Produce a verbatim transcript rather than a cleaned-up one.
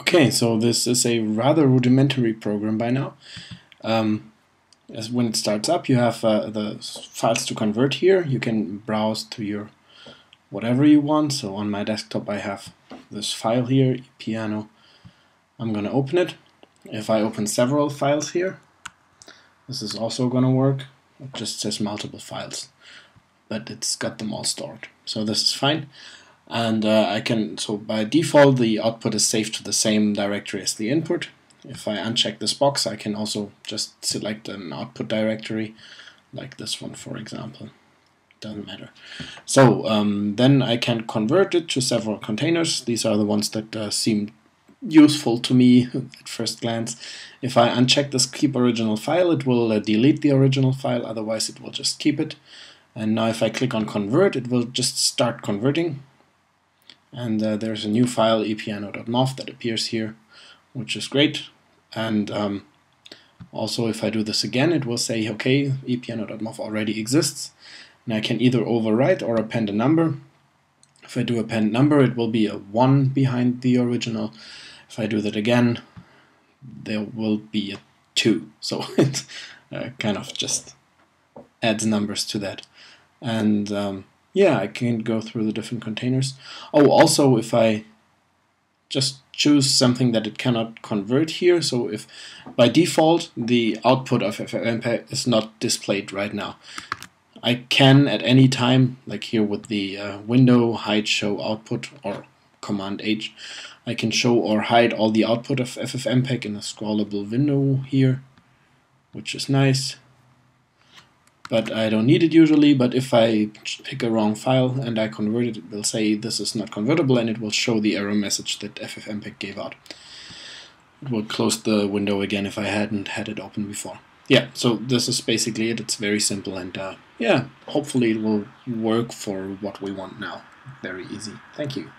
Okay, so this is a rather rudimentary program by now. Um, as when it starts up, you have uh, the files to convert here. You can browse to your whatever you want. So on my desktop, I have this file here, ePiano. I'm going to open it. If I open several files here, this is also going to work. It just says multiple files, but it's got them all stored. So this is fine. And uh, I can, so by default, the output is saved to the same directory as the input. If I uncheck this box, I can also just select an output directory, like this one, for example. Doesn't matter. So um, then I can convert it to several containers. These are the ones that uh, seem useful to me at first glance. If I uncheck this keep original file, it will uh, delete the original file, otherwise it will just keep it. And now if I click on convert, it will just start converting. And uh, there's a new file, epiano.mov, that appears here, which is great. And um, also, if I do this again, it will say, okay, epiano.mov already exists. And I can either overwrite or append a number. If I do append number, it will be a one behind the original. If I do that again, there will be a two. So it uh, kind of just adds numbers to that. And um, yeah, I can go through the different containers. Oh, also, if I just choose something that it cannot convert here, so if by default the output of FFmpeg is not displayed right now, I can at any time, like here with the uh, window hide show output or command H, I can show or hide all the output of FFmpeg in a scrollable window here, which is nice. But I don't need it usually, but if I pick a wrong file and I convert it, it will say this is not convertible, and it will show the error message that FFmpeg gave out. It will close the window again if I hadn't had it open before. Yeah, so this is basically it. It's very simple, and uh, yeah, hopefully it will work for what we want now. Very easy. Thank you.